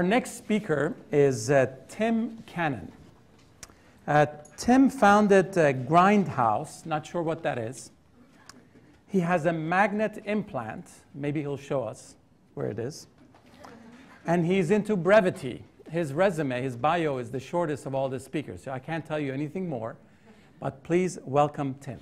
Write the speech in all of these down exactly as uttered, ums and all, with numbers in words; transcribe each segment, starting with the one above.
Our next speaker is uh, Tim Cannon. Uh, Tim founded uh, Grindhouse, not sure what that is. He has a magnet implant, maybe he'll show us where it is. And he's into brevity. His resume, his bio is the shortest of all the speakers, so I can't tell you anything more, but please welcome Tim.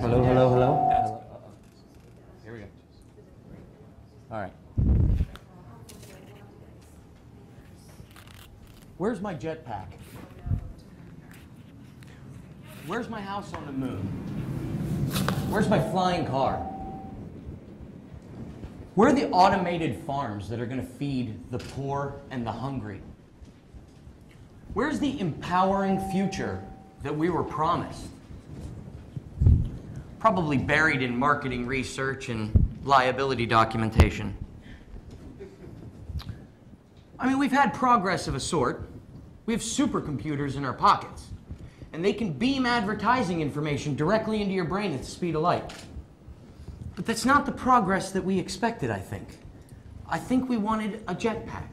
Hello, hello, hello. hello. Here we go. All right. Where's my jetpack? Where's my house on the moon? Where's my flying car? Where are the automated farms that are going to feed the poor and the hungry? Where's the empowering future that we were promised? Probably buried in marketing research and liability documentation. I mean, we've had progress of a sort. We have supercomputers in our pockets, and they can beam advertising information directly into your brain at the speed of light. But that's not the progress that we expected, I think. I think we wanted a jetpack,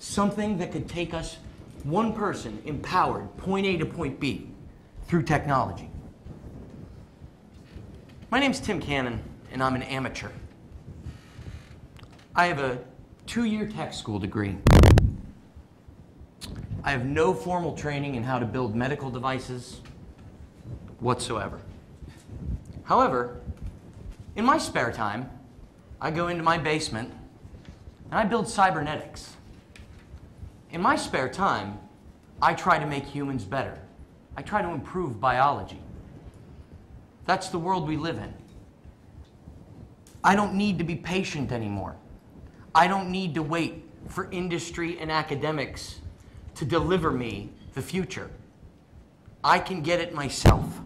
something that could take us, one person empowered, point A to point B through technology. My name's Tim Cannon, and I'm an amateur. I have a two-year tech school degree. I have no formal training in how to build medical devices whatsoever. However, in my spare time, I go into my basement, and I build cybernetics. In my spare time, I try to make humans better. I try to improve biology. That's the world we live in. I don't need to be patient anymore. I don't need to wait for industry and academics to deliver me the future. I can get it myself,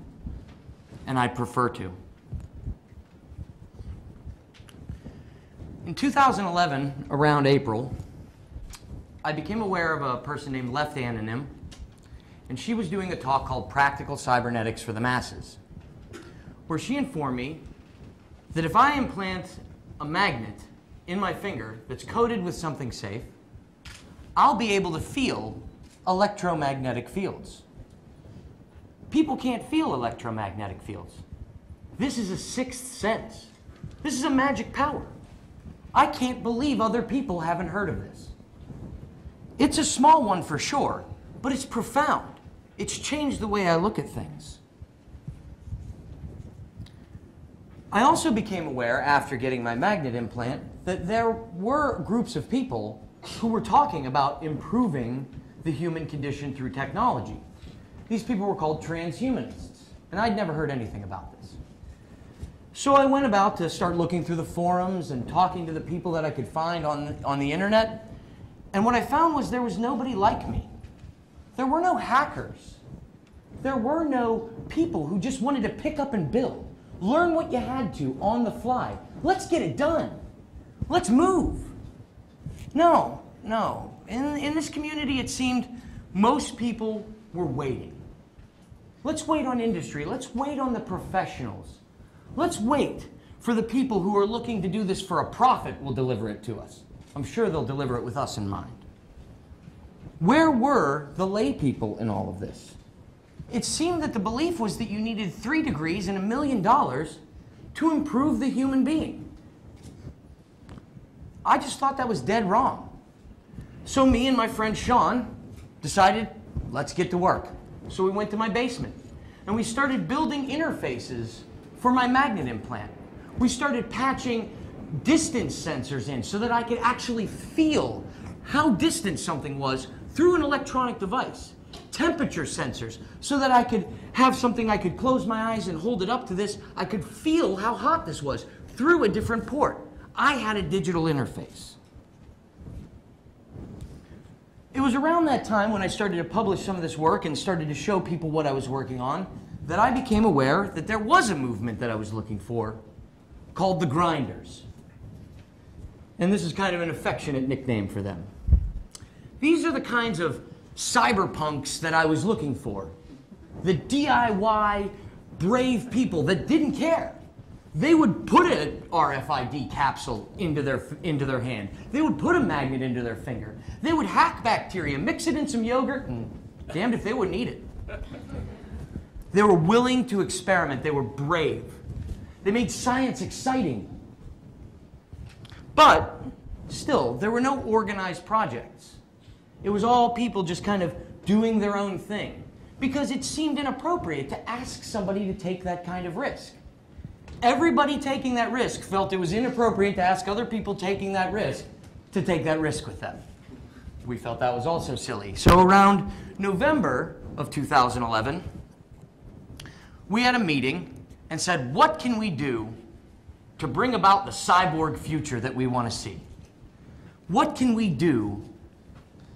and I prefer to. In two thousand eleven, around April, I became aware of a person named Left Anonym, and she was doing a talk called Practical Cybernetics for the Masses, where she informed me that if I implant a magnet in my finger that's coated with something safe, I'll be able to feel electromagnetic fields. People can't feel electromagnetic fields. This is a sixth sense. This is a magic power. I can't believe other people haven't heard of this. It's a small one for sure, but it's profound. It's changed the way I look at things. I also became aware, after getting my magnet implant, that there were groups of people who were talking about improving the human condition through technology. These people were called transhumanists, and I'd never heard anything about this. So I went about to start looking through the forums and talking to the people that I could find on the, on the internet, and what I found was there was nobody like me. There were no hackers. There were no people who just wanted to pick up and build. Learn what you had to on the fly. Let's get it done. Let's move. No, no. In, in this community, it seemed most people were waiting. Let's wait on industry. Let's wait on the professionals. Let's wait for the people who are looking to do this for a profit will deliver it to us. I'm sure they'll deliver it with us in mind. Where were the lay people in all of this? It seemed that the belief was that you needed three degrees and a million dollars to improve the human being. I just thought that was dead wrong. So me and my friend Sean decided, let's get to work. So we went to my basement, and we started building interfaces for my magnet implant. We started patching distance sensors in so that I could actually feel how distant something was through an electronic device. Temperature sensors, so that I could have something I could close my eyes and hold it up to this. I could feel how hot this was through a different port. I had a digital interface. was around that time when I started to publish some of this work and started to show people what I was working on that I became aware that there was a movement that I was looking for called the Grinders. And this is kind of an affectionate nickname for them. These are the kinds of cyberpunks that I was looking for. The D I Y brave people that didn't care. They would put an R F I D capsule into their, into their hand. They would put a magnet into their finger. They would hack bacteria, mix it in some yogurt, and damned if they wouldn't eat it. They were willing to experiment. They were brave. They made science exciting. But still, there were no organized projects. It was all people just kind of doing their own thing, because it seemed inappropriate to ask somebody to take that kind of risk. Everybody taking that risk felt it was inappropriate to ask other people taking that risk to take that risk with them. We felt that was also silly. So around November of two thousand eleven, we had a meeting and said, what can we do to bring about the cyborg future that we want to see? What can we do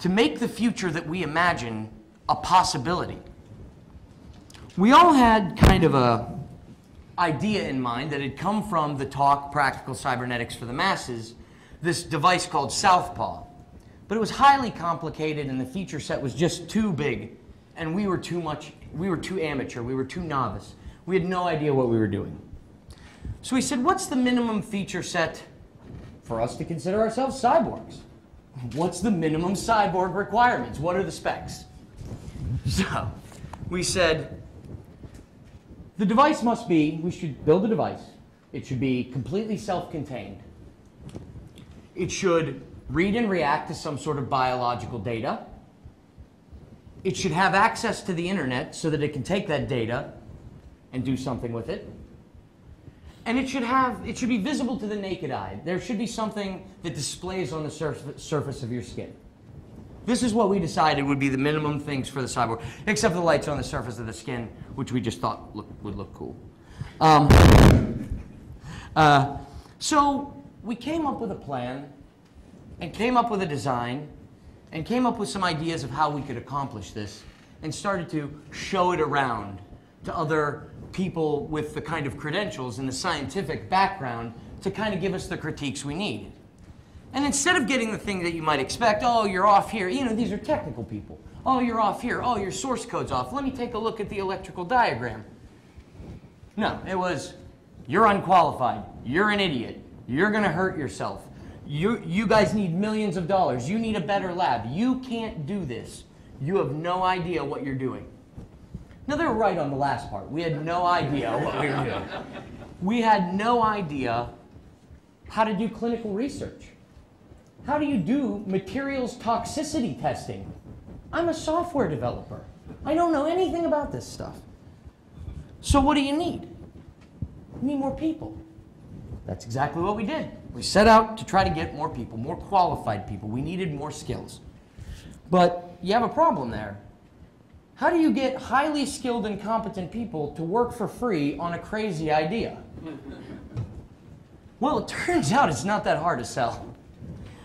to make the future that we imagine a possibility? We all had kind of a idea in mind that had come from the talk Practical Cybernetics for the Masses, this device called Southpaw. But it was highly complicated and the feature set was just too big, and we were too much, we were too amateur, we were too novice. We had no idea what we were doing. So we said, what's the minimum feature set for us to consider ourselves cyborgs? What's the minimum cyborg requirements? What are the specs? So we said, the device must be, we should build a device. It should be completely self-contained. It should read and react to some sort of biological data. It should have access to the internet so that it can take that data and do something with it. And it should have, it should be visible to the naked eye. There should be something that displays on the surf surface of your skin. This is what we decided would be the minimum things for the cyborg, except the lights on the surface of the skin, which we just thought look, would look cool. Um, uh, so we came up with a plan, and came up with a design, and came up with some ideas of how we could accomplish this, and started to show it around to other people with the kind of credentials and the scientific background to kind of give us the critiques we need. And instead of getting the thing that you might expect, oh, you're off here, you know, these are technical people. Oh, you're off here, oh, your source code's off. Let me take a look at the electrical diagram. No, it was, you're unqualified, you're an idiot, you're gonna hurt yourself. You, you guys need millions of dollars, you need a better lab, you can't do this. You have no idea what you're doing. Now, they were right on the last part. We had no idea what we were doing. We had no idea how to do clinical research. How do you do materials toxicity testing? I'm a software developer. I don't know anything about this stuff. So what do you need? You need more people. That's exactly what we did. We set out to try to get more people, more qualified people. We needed more skills. But you have a problem there. How do you get highly skilled and competent people to work for free on a crazy idea? Well, it turns out it's not that hard to sell.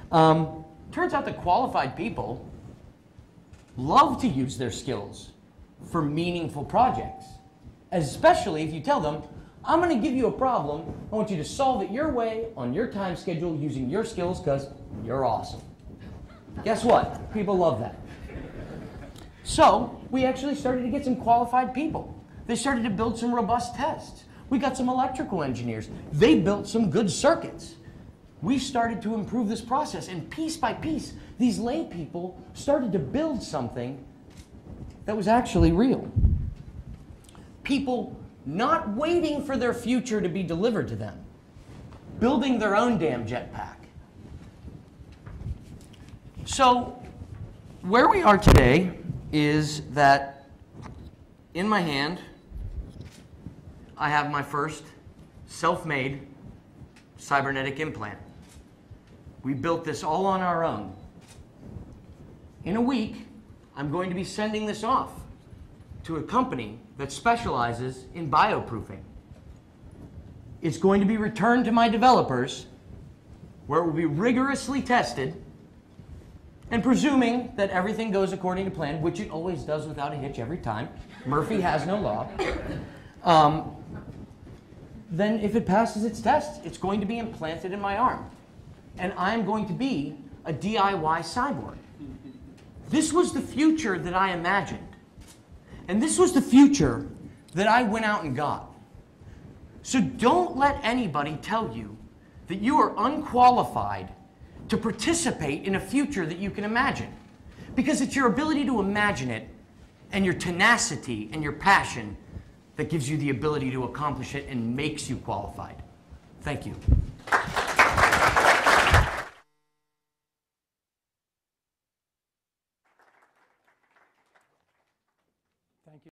Um, turns out that qualified people love to use their skills for meaningful projects, especially if you tell them, I'm going to give you a problem, I want you to solve it your way, on your time schedule, using your skills, because you're awesome. Guess what? People love that. So we actually started to get some qualified people. They started to build some robust tests. We got some electrical engineers. They built some good circuits. We started to improve this process, and piece by piece, these lay people started to build something that was actually real. People not waiting for their future to be delivered to them, building their own damn jetpack. So where we are today is that in my hand, I have my first self-made cybernetic implant. We built this all on our own. In a week, I'm going to be sending this off to a company that specializes in bioproofing. It's going to be returned to my developers, where it will be rigorously tested, And presuming that everything goes according to plan, which it always does without a hitch every time, Murphy has no law, um, then if it passes its test, it's going to be implanted in my arm. And I'm going to be a D I Y cyborg. This was the future that I imagined. And this was the future that I went out and got. So don't let anybody tell you that you are unqualified to participate in a future that you can imagine. Because it's your ability to imagine it and your tenacity and your passion that gives you the ability to accomplish it and makes you qualified. Thank you.